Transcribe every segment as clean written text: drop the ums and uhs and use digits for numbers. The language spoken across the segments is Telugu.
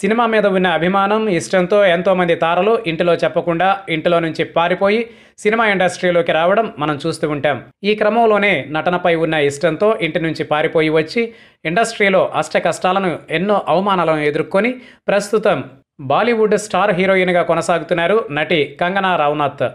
సినిమా మీద ఉన్న అభిమానం, ఇష్టంతో ఎంతోమంది తారలు ఇంటిలో చెప్పకుండా ఇంటిలో నుంచి పారిపోయి సినిమా ఇండస్ట్రీలోకి రావడం మనం చూస్తూ ఉంటాం. ఈ క్రమంలోనే నటనపై ఉన్న ఇష్టంతో ఇంటి నుంచి పారిపోయి వచ్చి ఇండస్ట్రీలో అష్ట కష్టాలను, ఎన్నో అవమానాలను ఎదుర్కొని ప్రస్తుతం బాలీవుడ్ స్టార్ హీరోయిన్గా కొనసాగుతున్నారు నటి కంగనా రనౌత్.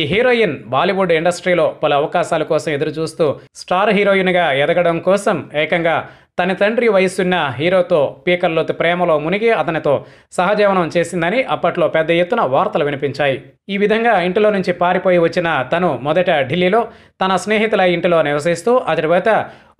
ఈ హీరోయిన్ బాలీవుడ్ ఇండస్ట్రీలో పలు అవకాశాల కోసం ఎదురుచూస్తూ స్టార్ హీరోయిన్గా ఎదగడం కోసం ఏకంగా తన తండ్రి వయసున్న హీరోతో పీకల్లో ప్రేమలో మునిగి అతనితో సహజీవనం చేసిందని అప్పట్లో పెద్ద ఎత్తున వార్తలు వినిపించాయి. ఈ విధంగా ఇంటిలో నుంచి పారిపోయి వచ్చిన తను మొదట ఢిల్లీలో తన స్నేహితుల ఇంటిలో నివసిస్తూ ఆ తర్వాత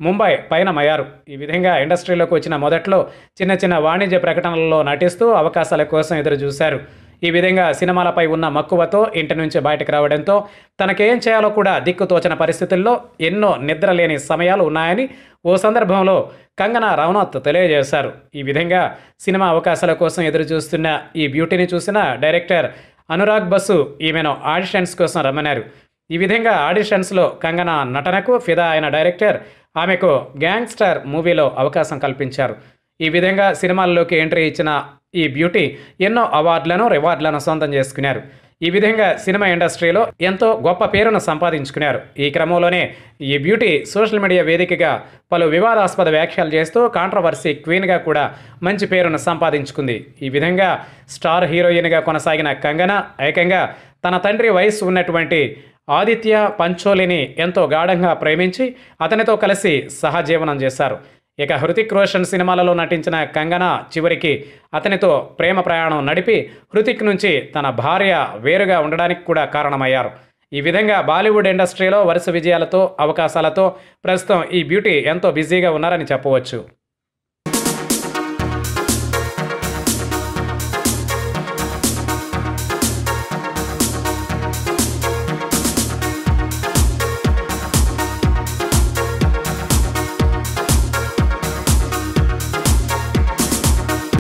ముంబై పయనమయ్యారు. ఈ విధంగా ఇండస్ట్రీలోకి వచ్చిన మొదట్లో చిన్న చిన్న వాణిజ్య ప్రకటనలలో నటిస్తూ అవకాశాల కోసం ఎదురుచూశారు. ఈ విధంగా సినిమాలపై ఉన్న మక్కువతో ఇంటి నుంచి బయటకు రావడంతో తనకేం చేయాలో కూడా దిక్కుతోచని పరిస్థితుల్లో ఎన్నో నిద్రలేని సమయాలు ఉన్నాయని ఓ సందర్భంలో కంగనా రనౌత్ తెలియజేశారు. ఈ విధంగా సినిమా అవకాశాల కోసం ఎదురుచూస్తున్న ఈ బ్యూటీని చూసిన డైరెక్టర్ అనురాగ్ బసు ఈమెను ఆడిషన్స్ కోసం రమ్మన్నారు. ఈ విధంగా ఆడిషన్స్లో కంగనా నటనకు ఫిదా అయిన డైరెక్టర్ ఆమెకు గ్యాంగ్స్టర్ మూవీలో అవకాశం కల్పించారు. ఈ విధంగా సినిమాల్లోకి ఎంట్రీ ఇచ్చిన ఈ బ్యూటీ ఎన్నో అవార్డులను, రివార్డులను సొంతం చేసుకున్నారు. ఈ విధంగా సినిమా ఇండస్ట్రీలో ఎంతో గొప్ప పేరును సంపాదించుకున్నారు. ఈ క్రమంలోనే ఈ బ్యూటీ సోషల్ మీడియా వేదికగా పలు వివాదాస్పద వ్యాఖ్యలు చేస్తూ కాంట్రవర్సీ క్వీన్గా కూడా మంచి పేరును సంపాదించుకుంది. ఈ విధంగా స్టార్ హీరోయిన్గా కొనసాగిన కంగనా ఏకంగా తన తండ్రి వయసు ఉన్నటువంటి ఆదిత్య పంచోలిని ఎంతో గాఢంగా ప్రేమించి అతనితో కలిసి సహజీవనం చేశారు. ఇక హృతిక్ రోషన్ సినిమాలలో నటించిన కంగనా చివరికి అతనితో ప్రేమ ప్రయాణం నడిపి హృతిక్ నుంచి తన భార్య వేరుగా ఉండడానికి కూడా కారణమయ్యారు. ఈ విధంగా బాలీవుడ్ ఇండస్ట్రీలో వరుస విజయాలతో, అవకాశాలతో ప్రస్తుతం ఈ బ్యూటీ ఎంతో బిజీగా ఉన్నారని చెప్పవచ్చు.